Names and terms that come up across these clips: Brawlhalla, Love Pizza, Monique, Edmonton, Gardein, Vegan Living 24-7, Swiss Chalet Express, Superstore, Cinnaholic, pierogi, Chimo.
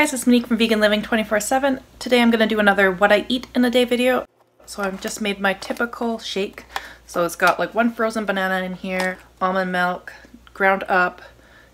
guys, it's Monique from Vegan Living 24-7. Today I'm going to do another what I eat in a day video. So I've just made my typical shake. So it's got like one frozen banana in here, almond milk, ground up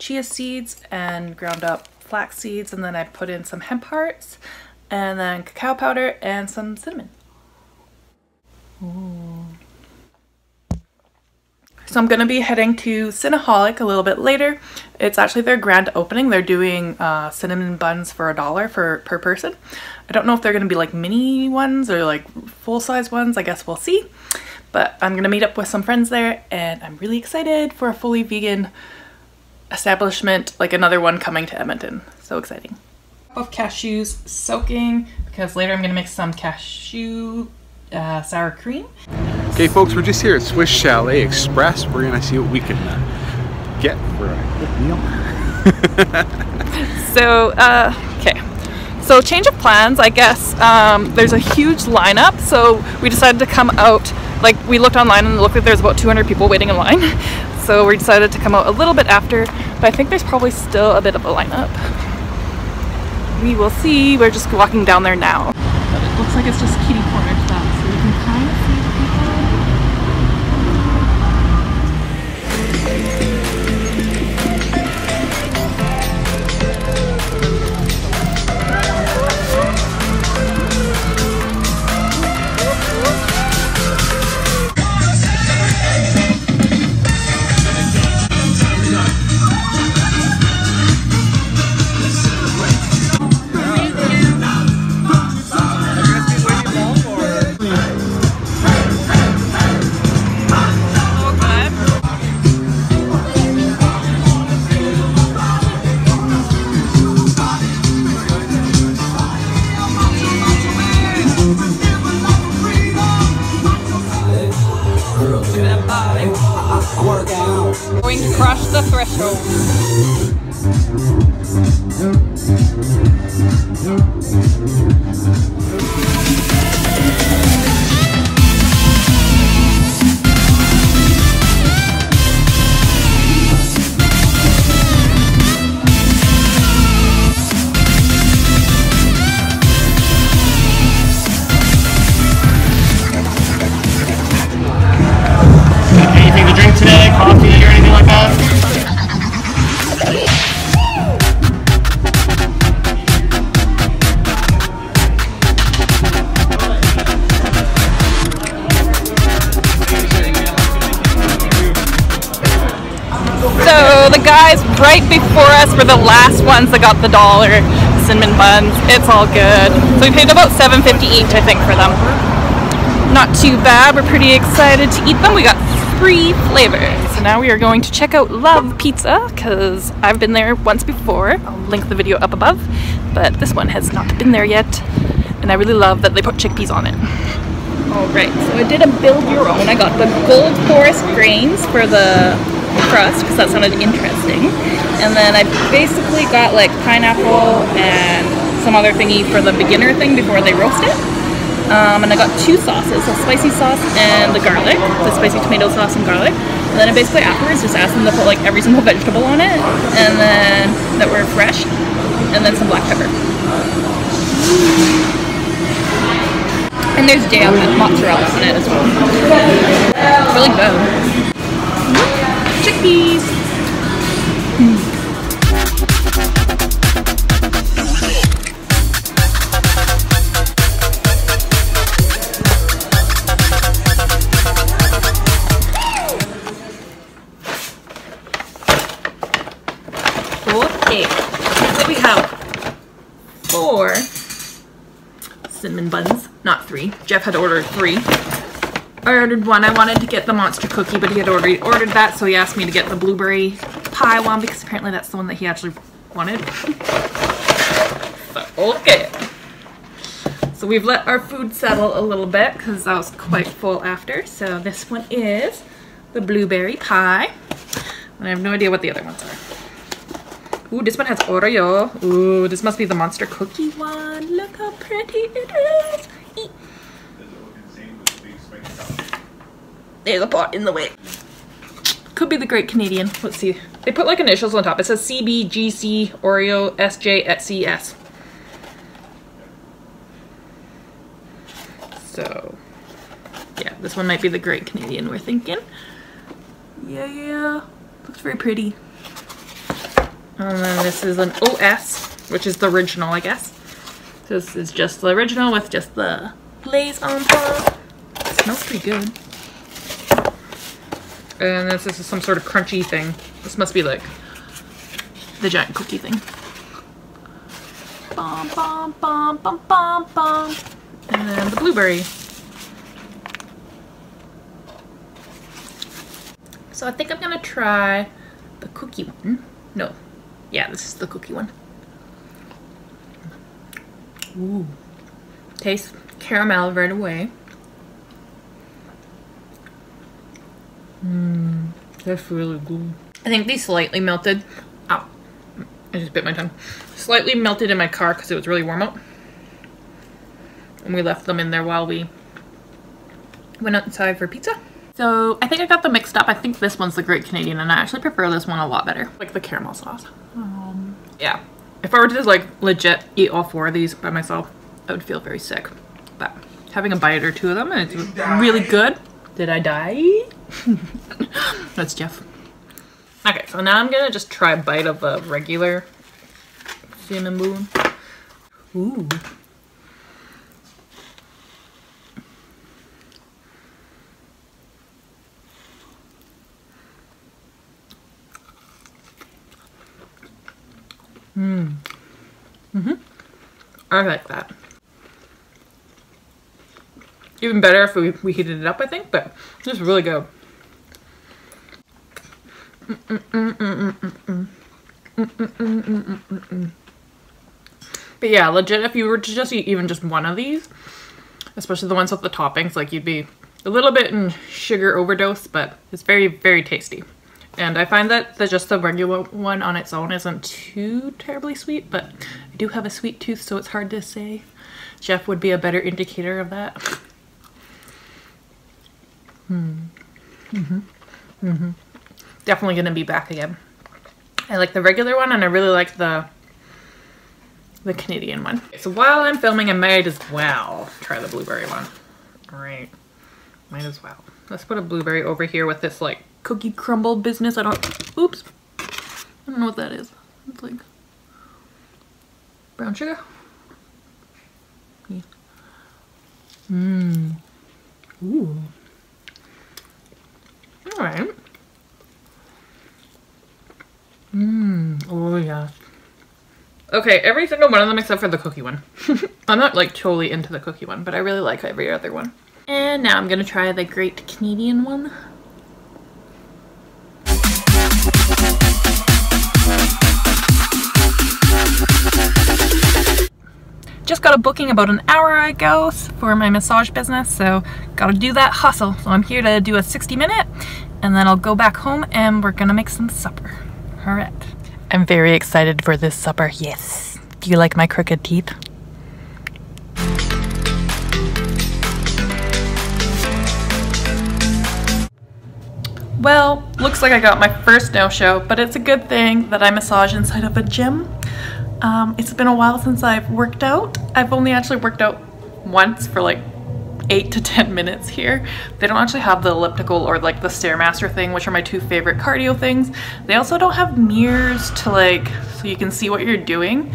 chia seeds and ground up flax seeds, and then I put in some hemp hearts and then cacao powder and some cinnamon. Ooh. So I'm going to be heading to Cinnaholic a little bit later. It's actually their grand opening. They're doing cinnamon buns for $1 per person. I don't know if they're going to be like mini ones or like full-size ones. I guess we'll see. But I'm going to meet up with some friends there, and I'm really excited for a fully vegan establishment, like another one coming to Edmonton. So exciting. A cup of cashews soaking, because later I'm going to make some cashew sour cream. Okay folks, we're just here at Swiss Chalet Express. We're gonna see what we can get for a good meal. So, okay. So change of plans, I guess. There's a huge lineup, so we decided to come out, like we looked online and it looked like there's about 200 people waiting in line. So we decided to come out a little bit after, but I think there's probably still a bit of a lineup. We will see, we're just walking down there now. But it looks like it's just kitty corner to them, so you can kind of see the going to crush the threshold. Anything to drink today? Coffee? So the guys right before us were the last ones that got the $1 cinnamon buns. It's all good. So we paid about $7.50 each, I think, for them. Not too bad. We're pretty excited to eat them. We got 3 flavors. So now we are going to check out Love Pizza, because I've been there once before. I'll link the video up above, but this one has not been there yet, and I really love that they put chickpeas on it. Alright, so I did a build your own. I got the gold forest grains for the crust, because that sounded interesting, and then I basically got like pineapple and some other thingy for the beginner thing before they roast it, and I got 2 sauces, a spicy sauce and the garlic, the spicy tomato sauce and garlic, and then I basically afterwards just asked them to put like every single vegetable on it, and then that were fresh, and then some black pepper. And there's jam and mozzarella on it as well. It's really good. Chickpeas. Okay, so we have 4 cinnamon buns, not 3. Jeff had ordered 3. I ordered 1. I wanted to get the monster cookie, but he had already ordered that, so he asked me to get the blueberry pie one, because apparently that's the one that he actually wanted. So, okay. So we've let our food settle a little bit, because I was quite full after. So this one is the blueberry pie, and I have no idea what the other ones are. Ooh, this one has Oreo. Ooh, this must be the monster cookie one. Look how pretty it is. Eat. There's a pot in the way. Could be the Great Canadian. Let's see. They put like initials on top. It says CB, GC, Oreo, SJ, SCS. This one might be the Great Canadian we're thinking. Yeah. Looks very pretty. And then this is an OS, which is the original, I guess. So this is just the original with just the glaze on top. It smells pretty good. And this is some sort of crunchy thing. This must be like the giant cookie thing. Bum, bum, bum, bum, bum, bum. And then the blueberry. So I think I'm gonna try the cookie one. No. Yeah, this is the cookie one. Ooh. Tastes caramel right away. Mmm. That's really good. I think these slightly melted. Ow. I just bit my tongue. Slightly melted in my car because it was really warm out. And we left them in there while we went outside for pizza. So I think I got them mixed up. I think this one's the Great Canadian and I actually prefer this one a lot better. Like the caramel sauce. Yeah. If I were to like legit eat all four of these by myself, I would feel very sick. But having a bite or two of them and it's really good. Did I die? That's Jeff. Okay, so now I'm gonna just try a bite of a regular cinnamon. Ooh. Mm. Mm-hmm. I like that. Even better if we heated it up, I think, but this is really good. But yeah, legit, if you were to just eat even just one of these, especially the ones with the toppings, like you'd be a little bit in sugar overdose, but it's very, very tasty. And I find that just the regular one on its own isn't too terribly sweet, but I do have a sweet tooth, so it's hard to say. Jeff would be a better indicator of that. Definitely gonna be back again. I like the regular one, and I really like the Canadian one. Okay, so while I'm filming, I might as well try the blueberry one. All right, might as well. Let's put a blueberry over here with this like cookie crumble business. Oops. I don't know what that is. It's like brown sugar. Yeah. Mmm. Ooh. All right. Mmm. Oh yeah. Okay, every single one of them except for the cookie one. I'm not like totally into the cookie one, but I really like every other one. And now I'm gonna try the Great Canadian one. Just got a booking about an hour ago for my massage business, so gotta do that hustle. So I'm here to do a 60-minute and then I'll go back home and we're gonna make some supper. All right. I'm very excited for this supper, yes. Do you like my crooked teeth? Well, looks like I got my first no-show, but it's a good thing that I massage inside of a gym. It's been a while since I've worked out. I've only actually worked out once for like 8 to 10 minutes here. They don't actually have the elliptical or like the Stairmaster thing, which are my two favorite cardio things. They also don't have mirrors to like, so you can see what you're doing.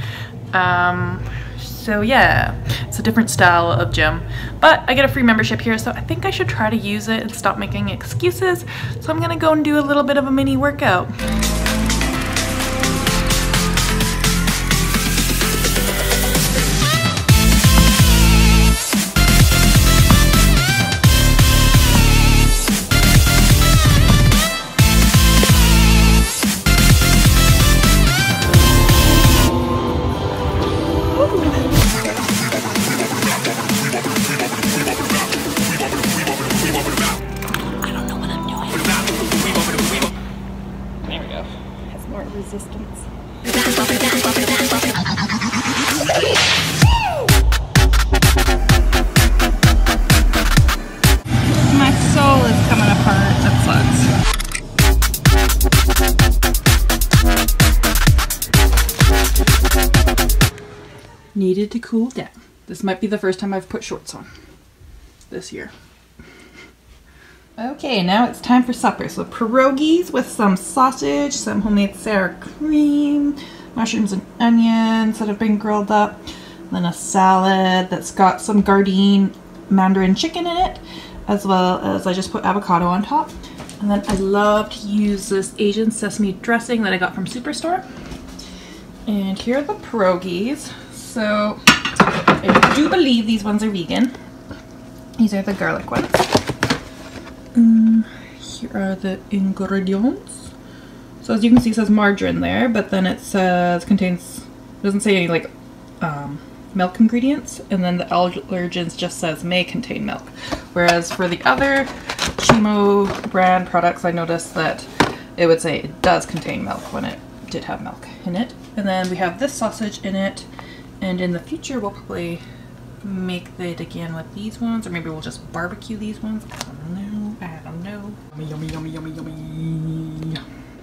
So yeah, it's a different style of gym, but I get a free membership here, so I think I should try to use it and stop making excuses. So I'm gonna go and do a little bit of a mini workout. Needed to cool down. This might be the first time I've put shorts on this year. Okay, now it's time for supper. So pierogies with some sausage, some homemade sour cream, mushrooms and onions that have been grilled up, and then a salad that's got some Gardein mandarin chicken in it, as well as I just put avocado on top. And then I love to use this Asian sesame dressing that I got from Superstore. And here are the pierogies. So I do believe these ones are vegan. These are the garlic ones. Here are the ingredients. So as you can see, it says margarine there, but then it says contains, it doesn't say any like milk ingredients, and then the allergens just says may contain milk. Whereas for the other Chimo brand products, I noticed that it would say it does contain milk when it did have milk in it. And then we have this sausage in it, and in the future we'll probably make it again with these ones, or maybe we'll just barbecue these ones. I don't know. I don't know. Yummy, yummy, yummy, yummy, yummy.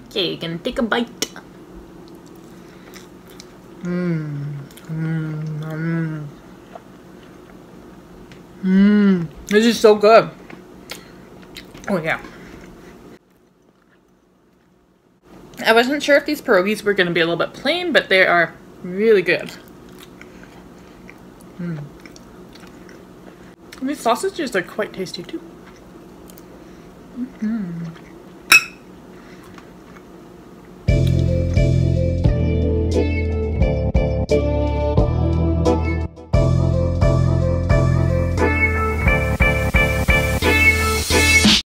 Okay, gonna take a bite. This is so good. Oh yeah. I wasn't sure if these pierogies were gonna be a little bit plain, but they are really good. These sausages are quite tasty too.